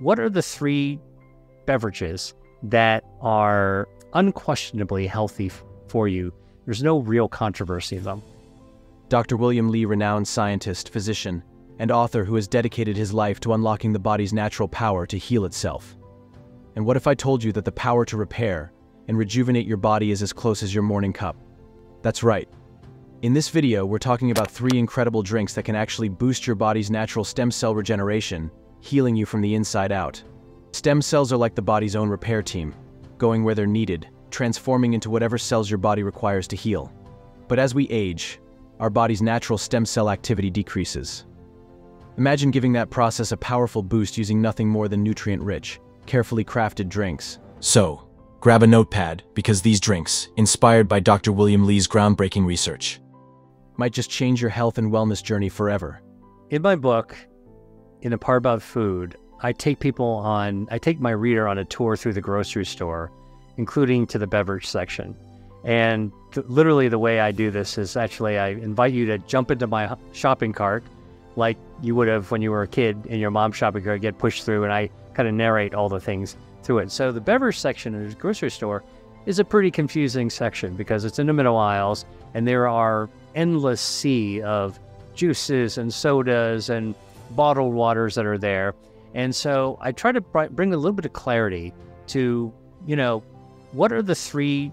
what are the three beverages that are unquestionably healthy for you? There's no real controversy in them. Dr. William Li, renowned scientist, physician, and author who has dedicated his life to unlocking the body's natural power to heal itself. And what if I told you that the power to repair and rejuvenate your body is as close as your morning cup? That's right. In this video, we're talking about three incredible drinks that can actually boost your body's natural stem cell regeneration, healing you from the inside out. Stem cells are like the body's own repair team, going where they're needed, transforming into whatever cells your body requires to heal. But as we age, our body's natural stem cell activity decreases. Imagine giving that process a powerful boost using nothing more than nutrient-rich, carefully crafted drinks. So, grab a notepad, because these drinks, inspired by Dr. William Li's groundbreaking research, might just change your health and wellness journey forever. In my book, in the part about food, I take my reader on a tour through the grocery store, including to the beverage section. And literally the way I do this is actually I invite you to jump into my shopping cart like you would have when you were a kid in your mom's shopping cart, get pushed through, and I kind of narrate all the things through it. So the beverage section in the grocery store is a pretty confusing section because it's in the middle aisles and there are endless sea of juices and sodas and bottled waters that are there. And so I try to bring a little bit of clarity to, you know, what are the three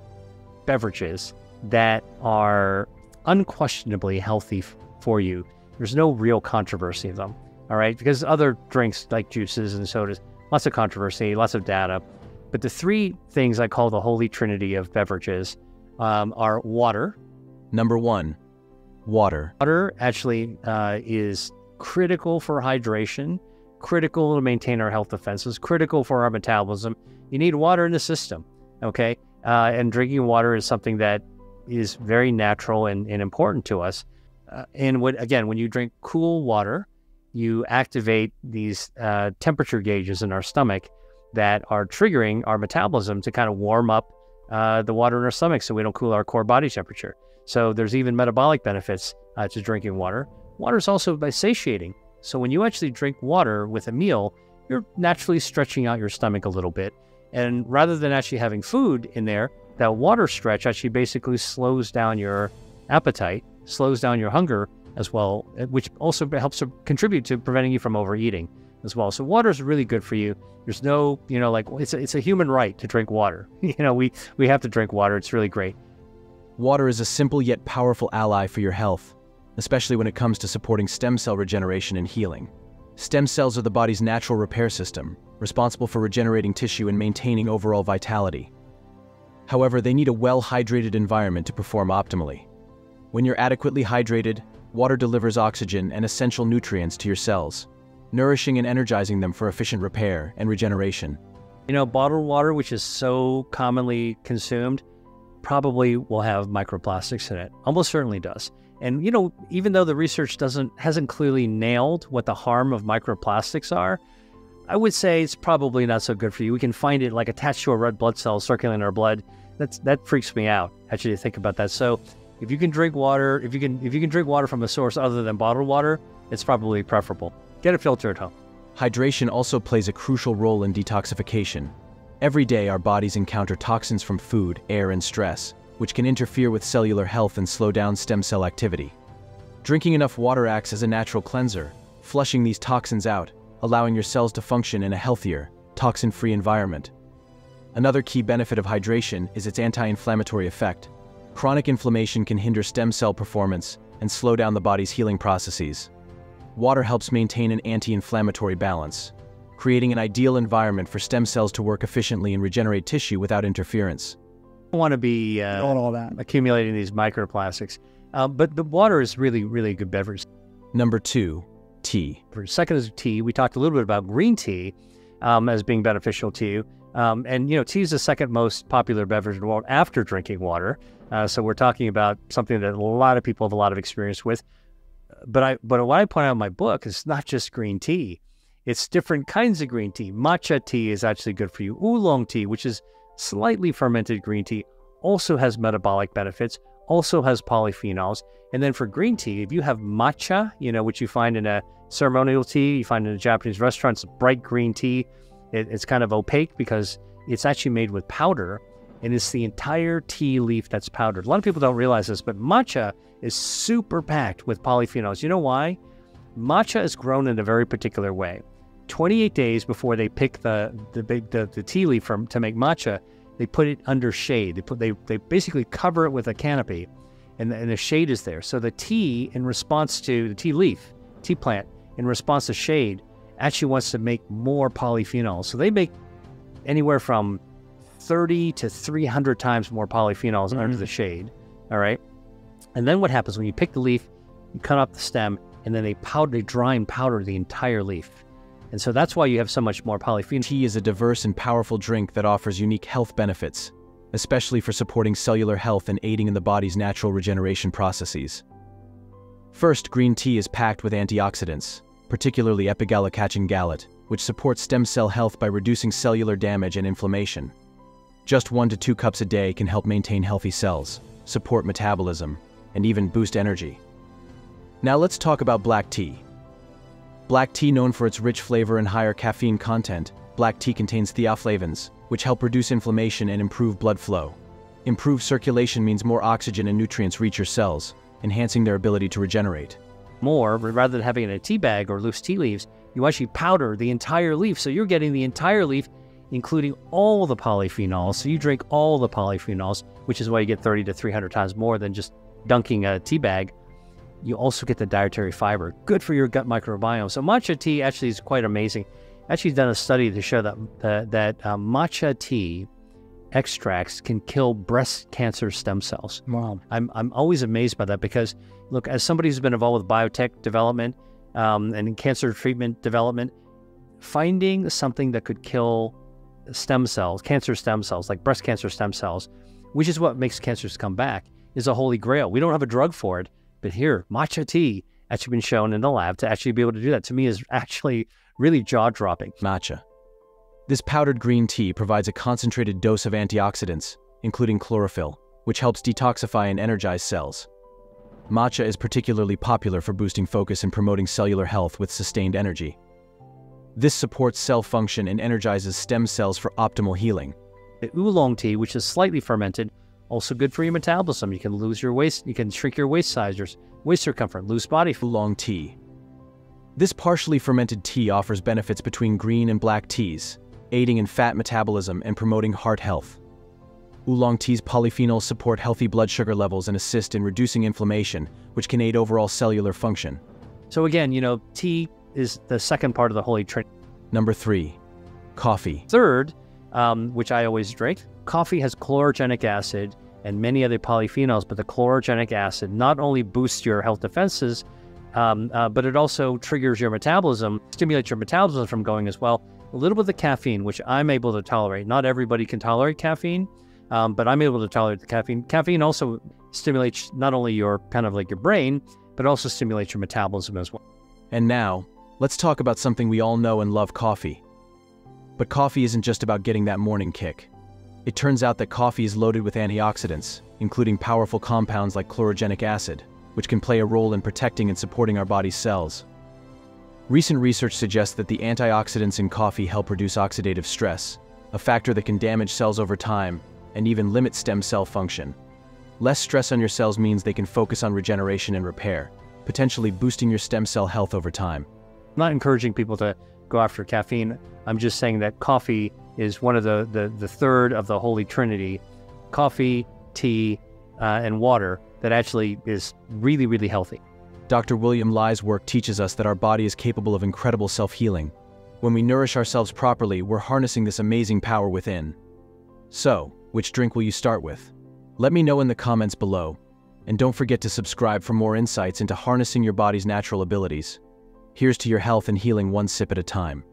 beverages that are unquestionably healthy for you? There's no real controversy in them, all right? Because other drinks like juices and sodas, lots of controversy, lots of data. But the three things I call the holy trinity of beverages are water. Number one, water. Water actually is critical for hydration, critical to maintain our health defenses, critical for our metabolism. You need water in the system, okay? And drinking water is something that is very natural and important to us. When you drink cool water, you activate these temperature gauges in our stomach that are triggering our metabolism to kind of warm up the water in our stomach so we don't cool our core body temperature. So there's even metabolic benefits to drinking water. Water is also satiating. So when you actually drink water with a meal, you're naturally stretching out your stomach a little bit. And rather than actually having food in there, that water stretch actually basically slows down your appetite, slows down your hunger as well, which also helps to contribute to preventing you from overeating as well. So water is really good for you. There's no, you know, like it's a human right to drink water. You know, we have to drink water. It's really great. Water is a simple yet powerful ally for your health, especially when it comes to supporting stem cell regeneration and healing. Stem cells are the body's natural repair system, responsible for regenerating tissue and maintaining overall vitality. However, they need a well-hydrated environment to perform optimally. When you're adequately hydrated, water delivers oxygen and essential nutrients to your cells, nourishing and energizing them for efficient repair and regeneration. You know, bottled water, which is so commonly consumed, probably will have microplastics in it. Almost certainly does. And, you know, even though the research hasn't clearly nailed what the harm of microplastics are, I would say it's probably not so good for you. We can find it like attached to a red blood cell circulating in our blood. That freaks me out, actually, to think about that. So if you can drink water, if you can drink water from a source other than bottled water, it's probably preferable. Get a filter at home. Hydration also plays a crucial role in detoxification. Every day, our bodies encounter toxins from food, air, and stress, which can interfere with cellular health and slow down stem cell activity. Drinking enough water acts as a natural cleanser, flushing these toxins out, allowing your cells to function in a healthier, toxin-free environment. Another key benefit of hydration is its anti-inflammatory effect. Chronic inflammation can hinder stem cell performance and slow down the body's healing processes. Water helps maintain an anti-inflammatory balance, creating an ideal environment for stem cells to work efficiently and regenerate tissue without interference. I don't want to be all that, accumulating these microplastics, but the water is really, really good beverage. Number two, tea. Second is tea. We talked a little bit about green tea as being beneficial to you. And, you know, tea is the second most popular beverage in the world after drinking water. So we're talking about something that a lot of people have a lot of experience with. But what I point out in my book is not just green tea. It's different kinds of green tea. Matcha tea is actually good for you. Oolong tea, which is slightly fermented green tea, also has metabolic benefits, also has polyphenols. And then for green tea, if you have matcha, you know, which you find in a ceremonial tea, you find in a Japanese restaurant, it's bright green tea. It's kind of opaque because it's actually made with powder, and it's the entire tea leaf that's powdered. A lot of people don't realize this, but matcha is super packed with polyphenols. You know why? Matcha is grown in a very particular way. 28 days before they pick the tea leaf to make matcha, they put it under shade. They basically cover it with a canopy, and the shade is there. So the tea, in response to the tea leaf, tea plant, in response to shade, actually wants to make more polyphenols. So they make anywhere from 30 to 300 times more polyphenols under the shade. All right. And then what happens when you pick the leaf, you cut off the stem, and then they dry and powder the entire leaf. And so that's why you have so much more polyphenol. Tea is a diverse and powerful drink that offers unique health benefits, especially for supporting cellular health and aiding in the body's natural regeneration processes. First, green tea is packed with antioxidants, particularly epigallocatechin gallate, which supports stem cell health by reducing cellular damage and inflammation. Just 1 to 2 cups a day can help maintain healthy cells, support metabolism, and even boost energy. Now let's talk about black tea. Black tea, known for its rich flavor and higher caffeine content, black tea contains theaflavins, which help reduce inflammation and improve blood flow. Improved circulation means more oxygen and nutrients reach your cells, enhancing their ability to regenerate. Rather than having it in a tea bag or loose tea leaves, you actually powder the entire leaf, so you're getting the entire leaf, including all the polyphenols. So you drink all the polyphenols, which is why you get 30 to 300 times more than just dunking a tea bag. You also get the dietary fiber, good for your gut microbiome. So matcha tea actually is quite amazing. Actually done a study to show that matcha tea extracts can kill breast cancer stem cells. Wow. I'm always amazed by that because, look, as somebody who's been involved with biotech development and cancer treatment development, finding something that could kill stem cells, cancer stem cells, like breast cancer stem cells, which is what makes cancers come back, is a holy grail. We don't have a drug for it. But here, matcha tea actually been shown in the lab to actually be able to do that. To me, is actually really jaw-dropping. Matcha. This powdered green tea provides a concentrated dose of antioxidants, including chlorophyll, which helps detoxify and energize cells. Matcha is particularly popular for boosting focus and promoting cellular health with sustained energy. This supports cell function and energizes stem cells for optimal healing. The oolong tea, which is slightly fermented, also good for your metabolism. You can lose your waist, you can shrink your waist size, your waist circumference, lose body fat. Oolong tea. This partially fermented tea offers benefits between green and black teas, aiding in fat metabolism and promoting heart health. Oolong tea's polyphenols support healthy blood sugar levels and assist in reducing inflammation, which can aid overall cellular function. So again, you know, tea is the second part of the Holy Trinity. Number 3, coffee. Third, which I always drink, coffee has chlorogenic acid and many other polyphenols, but the chlorogenic acid not only boosts your health defenses, but it also triggers your metabolism, stimulates your metabolism from going as well. A little bit of the caffeine, which I'm able to tolerate. Not everybody can tolerate caffeine, but I'm able to tolerate the caffeine. Caffeine also stimulates not only your kind of like your brain, but also stimulates your metabolism as well. And now, let's talk about something we all know and love, coffee. But coffee isn't just about getting that morning kick. It turns out that coffee is loaded with antioxidants, including powerful compounds like chlorogenic acid, which can play a role in protecting and supporting our body's cells. Recent research suggests that the antioxidants in coffee help reduce oxidative stress, a factor that can damage cells over time and even limit stem cell function. Less stress on your cells means they can focus on regeneration and repair, potentially boosting your stem cell health over time. I'm not encouraging people to go after caffeine. I'm just saying that coffee is one of the third of the Holy Trinity, coffee, tea, and water, that actually is really, really healthy. Dr. William Li's work teaches us that our body is capable of incredible self-healing. When we nourish ourselves properly, we're harnessing this amazing power within. So, which drink will you start with? Let me know in the comments below, and don't forget to subscribe for more insights into harnessing your body's natural abilities. Here's to your health and healing, one sip at a time.